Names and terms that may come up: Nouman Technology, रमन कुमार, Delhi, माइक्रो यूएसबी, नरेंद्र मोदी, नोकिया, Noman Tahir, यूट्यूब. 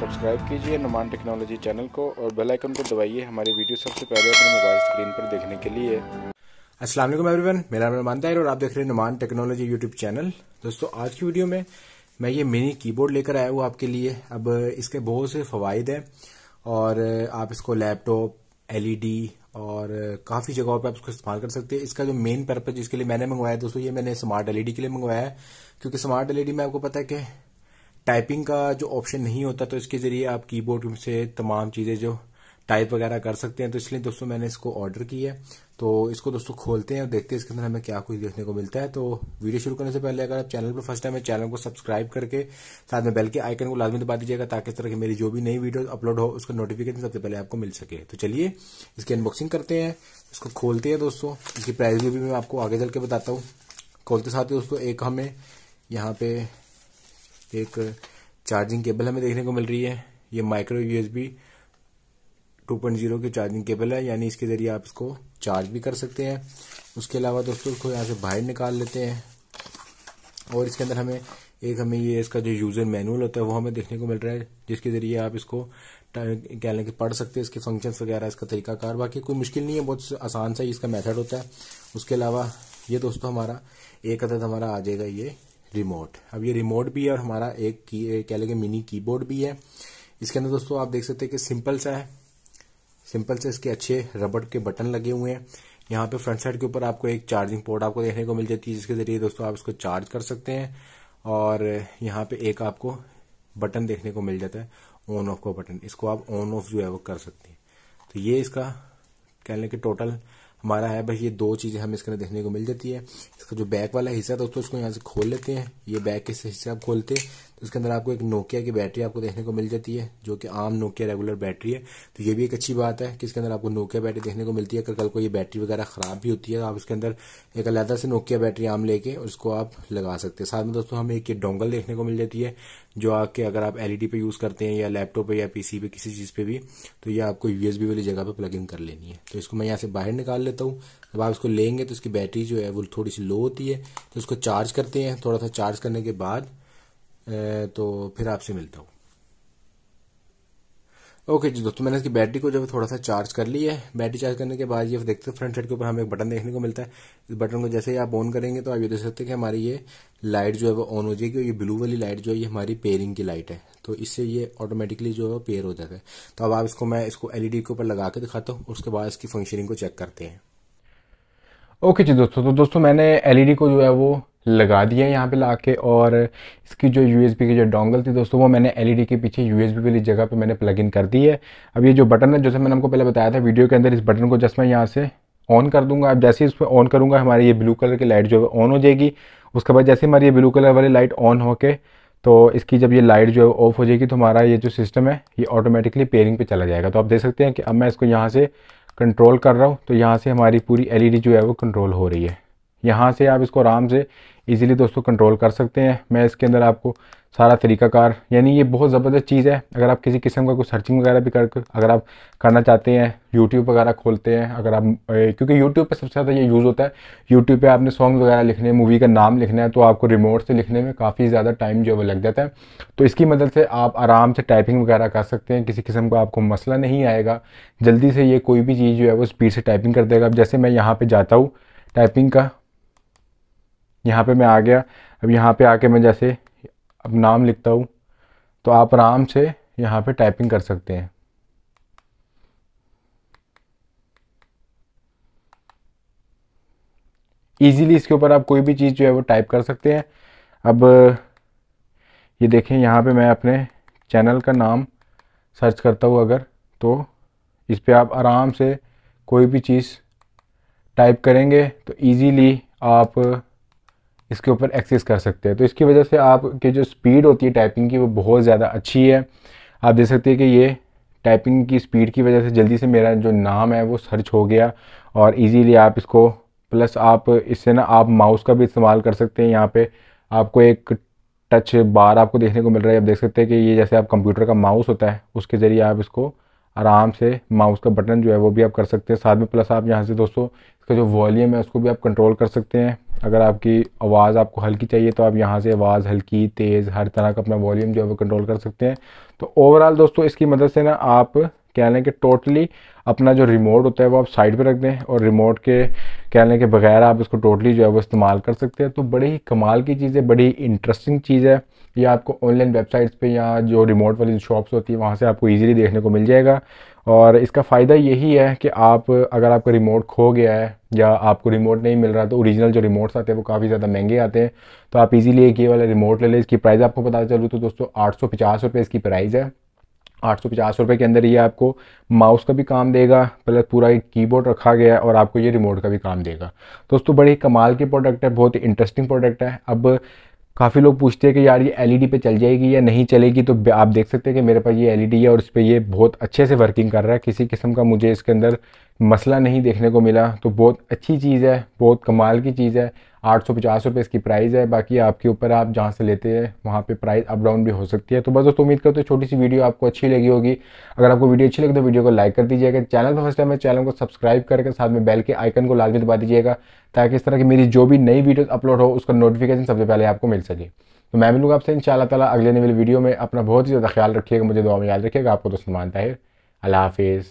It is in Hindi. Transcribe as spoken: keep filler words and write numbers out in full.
सब्सक्राइब कीजिए Nouman टेक्नोलॉजी चैनल को और बेल आइकन को दबाइए हमारी वीडियो सबसे पहले अपने मोबाइल स्क्रीन पर देखने के लिए। अस्सलाम वालेकुम एवरीवन, मेरा नाम नोमान है और आप देख रहे हैं Nouman टेक्नोलॉजी यूट्यूब चैनल। दोस्तों, आज की वीडियो में मैं ये मिनी कीबोर्ड लेकर आया हूँ आपके लिए। अब इसके बहुत से फ़वाइद हैं और आप इसको लैपटॉप, एलईडी और काफ़ी जगहों पे आप इसको इस्तेमाल कर सकते हैं। इसका जो मेन पर्पज़ जिसके लिए मैंने मंगवाया है दोस्तों, ये मैंने स्मार्ट एलईडी के लिए मंगवाया है, क्योंकि स्मार्ट एलईडी में आपको पता है कि टाइपिंग का जो ऑप्शन नहीं होता, तो इसके ज़रिए आप कीबोर्ड से तमाम चीज़ें जो टाइप वगैरह कर सकते हैं। तो इसलिए दोस्तों मैंने इसको ऑर्डर किया है। तो इसको दोस्तों खोलते हैं और देखते हैं इसके अंदर हमें क्या कुछ देखने को मिलता है। तो वीडियो शुरू करने से पहले अगर आप चैनल पर फर्स्ट टाइम है, चैनल को सब्सक्राइब करके साथ में बेल के आइकन को लाजमी दबा दीजिएगा, ताकि इस तरह की मेरी जो भी नई वीडियो अपलोड हो उसका नोटिफिकेशन सबसे पहले आपको मिल सके। तो चलिए इसकी अनबॉक्सिंग करते हैं, इसको खोलते हैं दोस्तों। इसकी प्राइस भी मैं आपको आगे चल के बताता हूँ। खोलते साथ ही दोस्तों एक हमें यहाँ पे एक चार्जिंग केबल हमें देखने को मिल रही है। ये माइक्रो यूएसबी two point zero की चार्जिंग केबल है, यानी इसके ज़रिए आप इसको चार्ज भी कर सकते हैं। उसके अलावा दोस्तों इसको यहाँ से बाहर निकाल लेते हैं और इसके अंदर हमें एक हमें ये इसका जो यूज़र मैनुअल होता है वो हमें देखने को मिल रहा है, जिसके ज़रिए आप इसको क्या लें कि पढ़ सकते हैं, इसके फंक्शंस वगैरह, इसका तरीकाकार। बाकी कोई मुश्किल नहीं है, बहुत आसान सा ही इसका मेथड होता है। उसके अलावा ये दोस्तों हमारा एक अदद हमारा आ जाएगा ये रिमोट। अब ये रिमोट भी है और हमारा एक क्या लें कि मिनी कीबोर्ड भी है। इसके अंदर दोस्तों आप देख सकते हैं कि सिंपल सा है, सिंपल से इसके अच्छे रबड़ के बटन लगे हुए हैं। यहाँ पे फ्रंट साइड के ऊपर आपको एक चार्जिंग पोर्ट आपको देखने को मिल जाती है, जिसके जरिए दोस्तों आप इसको चार्ज कर सकते हैं। और यहाँ पे एक आपको बटन देखने को मिल जाता है, ऑन ऑफ का बटन, इसको आप ऑन ऑफ जो है वो कर सकते हैं। तो ये इसका कहने के टोटल हमारा है। भाई ये दो चीज़ें हमें इसके अंदर देखने को मिल जाती है। इसका जो बैक वाला हिस्सा दोस्तों, इसको यहाँ से खोल लेते हैं। ये बैक के हिस्से आप खोलते हैं तो इसके अंदर आपको एक नोकिया की बैटरी आपको देखने को मिल जाती है, जो कि आम नोकिया रेगुलर बैटरी है। तो ये भी एक अच्छी बात है कि इसके अंदर आपको नोकिया बैटरी देखने को मिलती है। अगर कल को ये बैटरी वगैरह ख़राब भी होती है तो आप इसके अंदर एक अलहदा से नोकिया बैटरी आम लेके उसको आप लगा सकते हैं। साथ में दोस्तों हमें एक ये डोंगल देखने को मिल जाती है, जो आके अगर आप एलईडी पे यूज़ करते हैं या लैपटॉप पे या पीसी पे किसी चीज़ पे भी, तो ये आपको यूएसबी वाली जगह पे प्लग इन कर लेनी है। तो इसको मैं यहाँ से बाहर निकाल लेता हूँ। जब आप इसको लेंगे तो इसकी बैटरी जो है वो थोड़ी सी लो होती है, तो इसको चार्ज करते हैं। थोड़ा सा चार्ज करने के बाद तो फिर आपसे मिलता हूँ। ओके जी दोस्तों, मैंने इसकी बैटरी को जब थोड़ा सा चार्ज कर ली है, बैटरी चार्ज करने के बाद ये देखते हैं फ्रंट साइड के ऊपर हमें एक बटन देखने को मिलता है। इस बटन को जैसे ही आप ऑन करेंगे तो आप ये देख सकते हैं कि हमारी ये लाइट जो है वो ऑन हो जाएगी। और ये ब्लू वाली लाइट जो है ये हमारी पेयरिंग की लाइट है, तो इससे ये ऑटोमेटिकली जो है पेयर हो जाता है। तो अब आप इसको मैं इसको एलईडी के ऊपर लगा के दिखाता हूँ, उसके बाद इसकी फंक्शनिंग को चेक करते हैं। ओके जी दोस्तों, तो दोस्तों मैंने एलईडी को जो है वो लगा दिया है यहाँ पे लाके, और इसकी जो यूएसबी की जो डोंगल थी दोस्तों, वो मैंने एलईडी के पीछे यूएसबी वाली जगह पे मैंने प्लग इन कर दी है। अब ये जो बटन है, जैसे मैंने आपको पहले बताया था वीडियो के अंदर, इस बटन को जस्ट मैं यहाँ से ऑन कर दूंगा। अब जैसे ही इस पर ऑन करूँगा हमारी ये ब्लू कलर की लाइट जो है ऑन हो जाएगी। उसके बाद जैसे हमारी ये ब्लू कलर वाली लाइट ऑन होके, तो इसकी जब ये लाइट जो है ऑफ हो जाएगी, तो हमारा ये जो सिस्टम है ये ऑटोमेटिकली पेयरिंग पर चला जाएगा। तो आप देख सकते हैं कि अब मैं इसको यहाँ से कंट्रोल कर रहा हूँ, तो यहाँ से हमारी पूरी एलईडी जो है वो कंट्रोल हो रही है। यहाँ से आप इसको आराम से इजीली दोस्तों कंट्रोल कर सकते हैं। मैं इसके अंदर आपको सारा तरीकाकार, यानी ये बहुत ज़बरदस्त चीज़ है। अगर आप किसी किस्म का कोई सर्चिंग वगैरह भी कर अगर आप करना चाहते हैं, यूट्यूब वगैरह खोलते हैं, अगर आप ए, क्योंकि यूट्यूब पे सबसे ज़्यादा ये यूज़ होता है। यूट्यूब पे आपने सॉन्ग वगैरह लिखने, मूवी का नाम लिखना है, तो आपको रिमोट से लिखने में काफ़ी ज़्यादा टाइम जो है वो लग जाता है। तो इसकी मदद से आप आराम से टाइपिंग वगैरह कर सकते हैं, किसी किस्म का आपको मसला नहीं आएगा। जल्दी से ये कोई भी चीज़ जो है वो स्पीड से टाइपिंग कर देगा। अब जैसे मैं यहाँ पर जाता हूँ टाइपिंग का, यहाँ पे मैं आ गया। अब यहाँ पे आके मैं जैसे अब नाम लिखता हूँ, तो आप आराम से यहाँ पे टाइपिंग कर सकते हैं। इजीली इसके ऊपर आप कोई भी चीज़ जो है वो टाइप कर सकते हैं। अब ये देखें, यहाँ पे मैं अपने चैनल का नाम सर्च करता हूँ अगर, तो इस पे आप आराम से कोई भी चीज़ टाइप करेंगे तो इजीली आप इसके ऊपर एक्सेस कर सकते हैं। तो इसकी वजह से आपकी जो स्पीड होती है टाइपिंग की, वो बहुत ज़्यादा अच्छी है। आप देख सकते हैं कि ये टाइपिंग की स्पीड की वजह से जल्दी से मेरा जो नाम है वो सर्च हो गया, और इजीली आप इसको, प्लस आप इससे ना आप माउस का भी इस्तेमाल कर सकते हैं। यहाँ पे आपको एक टच बार आपको देखने को मिल रहा है। आप देख सकते हैं कि ये जैसे आप कंप्यूटर का माउस होता है, उसके ज़रिए आप इसको आराम से माउस का बटन जो है वो भी आप कर सकते हैं। साथ में प्लस आप यहाँ से दोस्तों इसका जो वॉल्यूम है उसको भी आप कंट्रोल कर सकते हैं। अगर आपकी आवाज़ आपको हल्की चाहिए तो आप यहाँ से आवाज़ हल्की, तेज़, हर तरह का अपना वॉल्यूम जो है वो कंट्रोल कर सकते हैं। तो ओवरऑल दोस्तों इसकी मदद से ना आप कह लें कि टोटली अपना जो रिमोट होता है वो आप साइड पे रख दें और रिमोट के कह लें कि बगैर आप इसको टोटली जो है वो इस्तेमाल कर सकते हैं। तो बड़ी ही कमाल की चीज़ है, बड़ी इंटरेस्टिंग चीज़ है। ये आपको ऑनलाइन वेबसाइट्स पे या जो रिमोट वाली शॉप्स होती है वहाँ से आपको इजीली देखने को मिल जाएगा। और इसका फ़ायदा यही है कि आप अगर आपका रिमोट खो गया है या आपको रिमोट नहीं मिल रहा तो ओरिजिनल जो रिमोट्स आते हैं वो काफ़ी ज़्यादा महंगे आते हैं, तो आप इजीली एक ये वाला रिमोट ले लें। इसकी प्राइस आपको पता चलूँ तो दोस्तों आठ सौ पचास रुपये इसकी प्राइस है। आठ सौ पचास रुपये के अंदर ये आपको माउस का भी काम देगा, प्लस पूरा एक कीबोर्ड रखा गया है और आपको ये रिमोट का भी काम देगा। दोस्तों बड़ी कमाल की प्रोडक्ट है, बहुत ही इंटरेस्टिंग प्रोडक्ट है। अब काफ़ी लोग पूछते हैं कि यार ये एलईडी पे चल जाएगी या नहीं चलेगी, तो आप देख सकते हैं कि मेरे पास ये एलईडी है और इस पर ये बहुत अच्छे से वर्किंग कर रहा है। किसी किस्म का मुझे इसके अंदर मसला नहीं देखने को मिला, तो बहुत अच्छी चीज़ है, बहुत कमाल की चीज़ है। आठ सौ पचास रुपये इसकी प्राइस है, बाकी आपके ऊपर आप जहाँ से लेते हैं वहाँ पे प्राइस अप डाउन भी हो सकती है। तो बस दोस्तों उम्मीद करते हैं छोटी सी वीडियो आपको अच्छी लगी होगी। अगर आपको वीडियो अच्छी लगी तो वीडियो को लाइक कर दीजिएगा। चैनल पर फर्स्ट टाइम है, चैनल को सब्सक्राइब करके साथ में बेल के आइकन को लाजमी दबा दीजिएगा ताकि इस तरह की मेरी जो भी नई वीडियोस अपलोड हो उसका नोटिफिकेशन सबसे पहले आपको मिल सके। तो मैं मिलूँगा आपसे इंशाल्लाह ताला अगले नई वीडियो में। अपना बहुत ही ज़्यादा ख्याल रखिएगा, मुझे दुआ में याद रखिएगा। आपको तो सुनमानता है, अल्लाह हाफिज़।